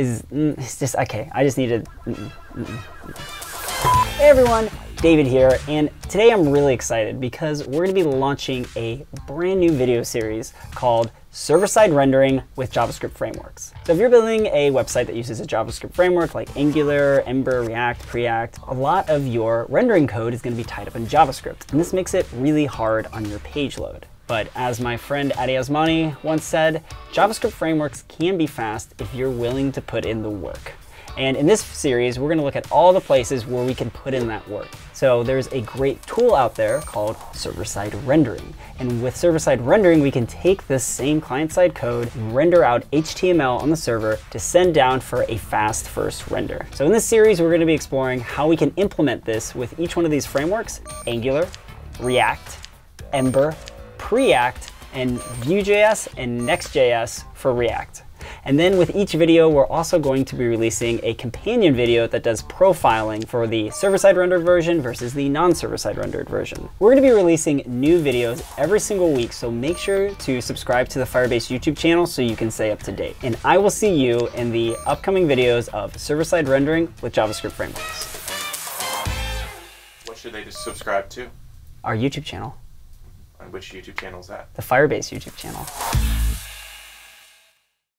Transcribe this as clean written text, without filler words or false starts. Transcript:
is it's just okay. I just needed. Hey everyone, David here, and today I'm really excited because we're going to be launching a brand new video series called Server-Side Rendering with JavaScript Frameworks. So if you're building a website that uses a JavaScript framework like Angular, Ember, React, Preact, a lot of your rendering code is going to be tied up in JavaScript, and this makes it really hard on your page load. But as my friend Addy Osmani once said, JavaScript frameworks can be fast if you're willing to put in the work. And in this series, we're going to look at all the places where we can put in that work. So there's a great tool out there called server-side rendering. And with server-side rendering, we can take this same client-side code and render out HTML on the server to send down for a fast first render. So in this series, we're going to be exploring how we can implement this with each one of these frameworks: Angular, React, Ember, Preact, and Vue.js and Next.js for React. And then with each video, we're also going to be releasing a companion video that does profiling for the server-side rendered version versus the non-server-side rendered version. We're going to be releasing new videos every single week, so make sure to subscribe to the Firebase YouTube channel so you can stay up to date. And I will see you in the upcoming videos of server-side rendering with JavaScript frameworks. What should they just subscribe to? Our YouTube channel. On which YouTube channel is that? The Firebase YouTube channel.